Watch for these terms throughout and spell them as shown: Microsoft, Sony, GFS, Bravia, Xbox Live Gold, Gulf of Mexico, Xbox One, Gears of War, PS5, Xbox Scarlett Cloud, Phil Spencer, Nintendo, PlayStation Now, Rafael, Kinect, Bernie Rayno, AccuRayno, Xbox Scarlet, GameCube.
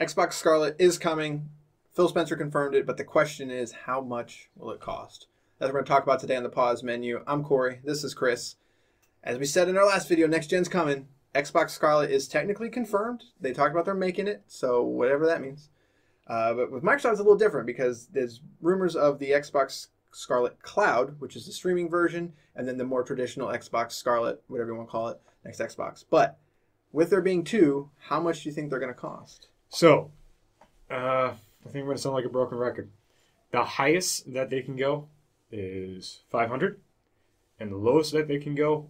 Xbox Scarlett is coming. Phil Spencer confirmed it, but the question is, how much will it cost? That's what we're going to talk about today on the pause menu. I'm Corey. This is Chris. As we said in our last video, next gen's coming. Xbox Scarlett is technically confirmed. They talked about they're making it, so whatever that means. But with Microsoft, it's a little different because there's rumors of the Xbox Scarlett Cloud, which is the streaming version, and then the more traditional Xbox Scarlett, whatever you want to call it, next Xbox. But with there being two, how much do you think they're going to cost? So, I think I'm going to sound like a broken record. The highest that they can go is 500, and the lowest that they can go,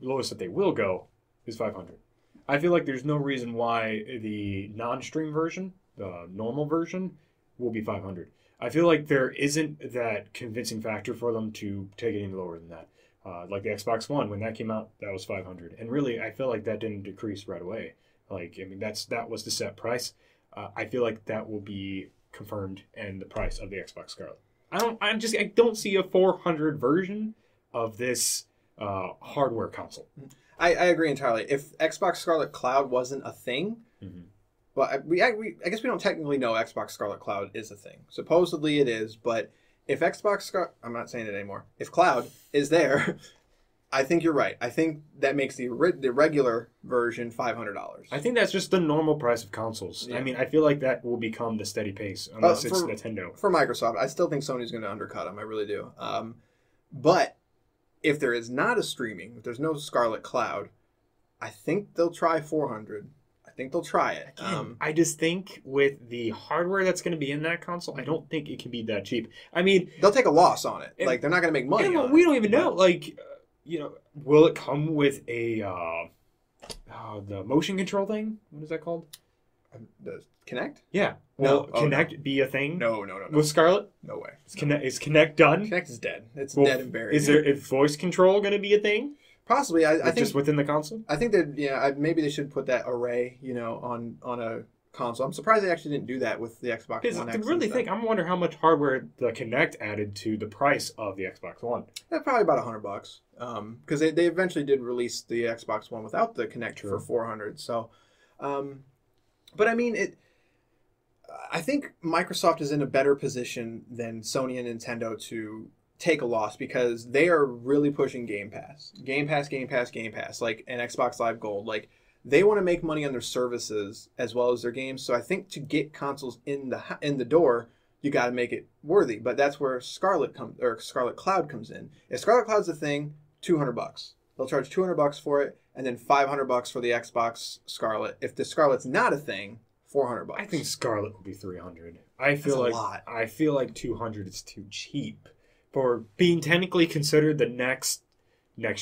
lowest that they will go, is 500. I feel like there's no reason why the non-stream version, the normal version, will be 500. I feel like there isn't that convincing factor for them to take it any lower than that. Like the Xbox One, when that came out, that was 500. And really, I feel like that didn't decrease right away. Like, I mean, that was the set price. I feel like that will be confirmed and the price of the Xbox Scarlett. I don't see a 400 version of this hardware console. I agree entirely. If Xbox Scarlett Cloud wasn't a thing, well, I guess we don't technically know Xbox Scarlett Cloud is a thing. Supposedly it is, but if I'm not saying it anymore. If Cloud is there, I think you're right. I think that makes the regular version $500. I think that's just the normal price of consoles. Yeah. I mean, I feel like that will become the steady pace, unless it's Nintendo. For Microsoft, I still think Sony's going to undercut them. I really do. But if there is not a streaming, if there's no Scarlett Cloud, I think they'll try 400. I think they'll try it. Again, I just think with the hardware that's going to be in that console, I don't think it can be that cheap. I mean, they'll take a loss on it. Like, they're not going to make money. Yeah, we don't even know. Like, you know, will it come with a the motion control thing? What is that called? The Kinect? Yeah. Will Kinect be a thing? No. With Scarlett? No way. Is Kinect done? Kinect is dead. It's dead and buried. Is there voice control going to be a thing? Possibly. I think just within the console. I think that maybe they should put that array, you know, on a console. I'm surprised they actually didn't do that with the Xbox One X. I really think I'm wondering how much hardware the Kinect added to the price of the Xbox One. Yeah, probably about $100. Because they eventually did release the Xbox One without the Kinect for 400. So, but I mean, I think Microsoft is in a better position than Sony and Nintendo to take a loss because they are really pushing Game Pass, like an Xbox Live Gold, like. They want to make money on their services as well as their games. So I think to get consoles in the door, you got to make it worthy. But that's where Scarlett Cloud comes in. If Scarlett Cloud's a thing, $200. They'll charge $200 for it, and then $500 for the Xbox Scarlett. If the Scarlett's not a thing, $400. I think Scarlett will be $300. I feel like $200 is too cheap for being technically considered the next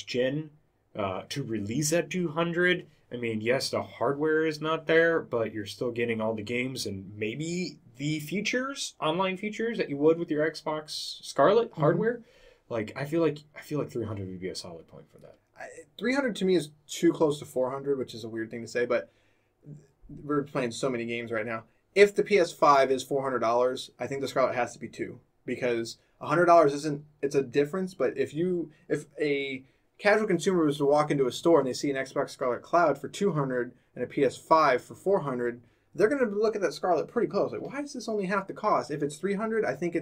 gen. To release at $200, I mean, yes, the hardware is not there, but you're still getting all the games and maybe the features, online features that you would with your Xbox Scarlett hardware. Like, I feel like $300 would be a solid point for that. $300 to me is too close to $400, which is a weird thing to say, but we're playing so many games right now. If the PS5 is $400, I think the Scarlett has to be $200 because $100 it's a difference, but if a casual consumer was to walk into a store and they see an Xbox Scarlett Cloud for $200 and a PS5 for $400, they're going to look at that Scarlett pretty close. Like, why is this only half the cost? If it's $300, I think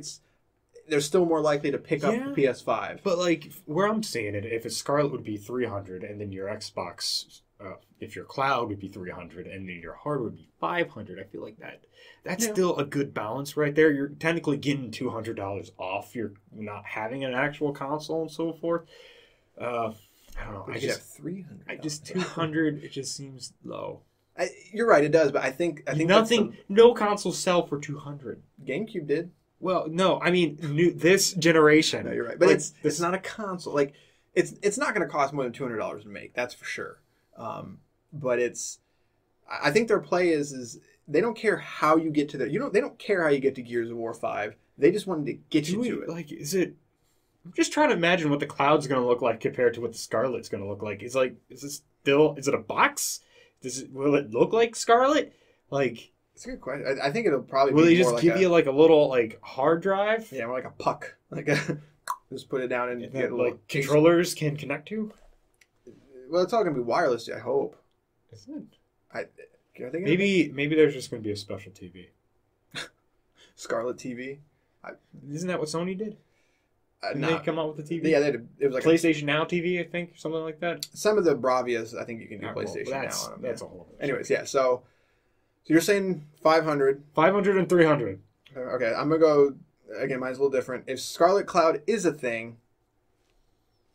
they're still more likely to pick up the PS5. But like where I'm seeing it, if it's Scarlett would be $300, and then your Xbox, if your Cloud would be $300, and then your hardware would be $500. I feel like that's still a good balance right there. You're technically getting $200 off. You're not having an actual console and so forth. I don't know. I just have $300. I just $200. It just seems low. You're right. It does, but I think nothing. No consoles sell for $200. GameCube did. Well, no. I mean, this generation. No, you're right. But like, it's not a console. Like it's not going to cost more than $200 to make. That's for sure. But I think their play is they don't care how you get to their. They don't care how you get to Gears of War 5. They just wanted to get you to it. Like, is it? I'm just trying to imagine what the Cloud's going to look like compared to what the Scarlett's going to look like. It's like, is it a box? Will it look like Scarlett? Like, it's a good question. I think it'll probably. Will they just give you like a little like hard drive? Yeah, more like a puck. Like a, just put it down and get like controllers can connect to. Well, it's all going to be wireless. I hope. Is it? I think maybe there's just going to be a special TV. Scarlett TV. Isn't that what Sony did? Didn't they come out with the TV? Yeah, they had it was like PlayStation Now TV, I think, something like that. Some of the Bravias, I think you can do PlayStation Now on them. That's a whole other thing. Anyways, yeah, so you're saying 500. 500 and 300. Okay, I'm going to go, again, mine's a little different. If Scarlett Cloud is a thing,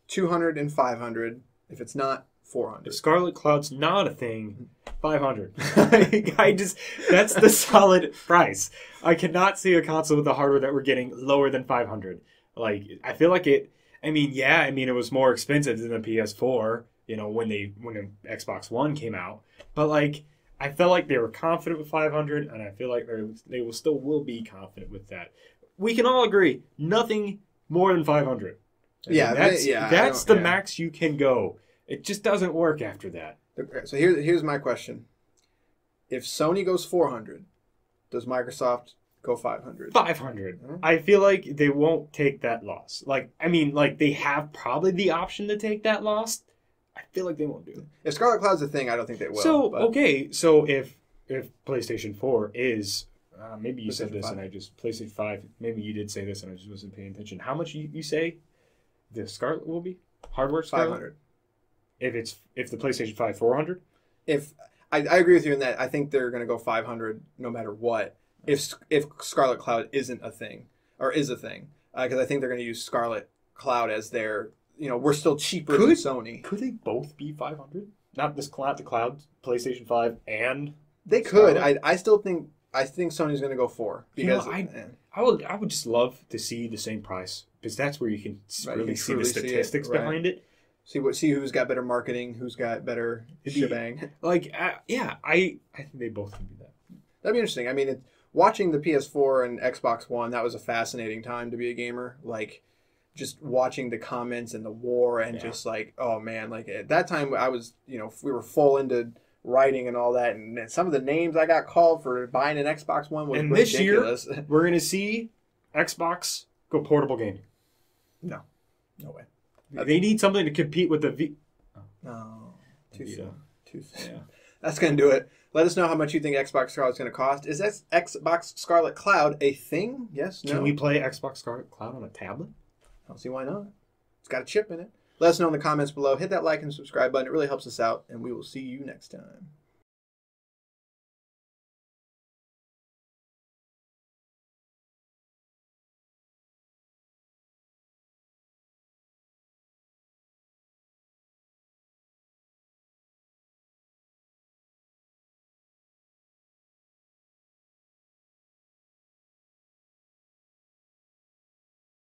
200 and 500. If it's not, 400. If Scarlett Cloud's not a thing, 500. That's the solid price. I cannot see a console with the hardware that we're getting lower than 500. Like, I feel like it, it was more expensive than the PS4, you know, when the Xbox One came out. But, like, I felt like they were confident with 500, and I feel like they will still be confident with that. We can all agree, nothing more than 500. That's the max you can go. It just doesn't work after that. So here's my question. If Sony goes 400, does Microsoft go 500? 500. Mm-hmm. I feel like they won't take that loss. Like, they have probably the option to take that loss. I feel like they won't do it. If Scarlett Cloud's a thing, I don't think they will. So if PlayStation 4 is... maybe you said this 5. And I just... PlayStation 5, maybe you did say this and I just wasn't paying attention. How much you say the Scarlett will be? Hardware Scarlett? 500. If the PlayStation 5 400, I agree with you in that I think they're going to go 500 no matter what. If Scarlett Cloud isn't a thing or is a thing, because I think they're going to use Scarlett Cloud as their we're still cheaper than Sony. Could they both be 500? Not the Cloud, PlayStation 5, and they could. I still think Sony's going to go 4 because I would just love to see the same price because that's where you can really see the statistics behind it. See who's got better marketing, who's got better shebang. I think they both can do that. That'd be interesting. Watching the PS4 and Xbox One, that was a fascinating time to be a gamer. Like, just watching the comments and the war and just like, oh man, like at that time I was, we were full into writing and all that. And some of the names I got called for buying an Xbox One was ridiculous. This year, we're going to see Xbox go portable gaming. No way. They need something to compete with the Too soon. Yeah. That's going to do it. Let us know how much you think Xbox Scarlett is going to cost. Is Xbox Scarlett Cloud a thing? Yes? No? Can we play Xbox Scarlett Cloud on a tablet? I don't see why not. It's got a chip in it. Let us know in the comments below. Hit that like and subscribe button. It really helps us out, and we will see you next time.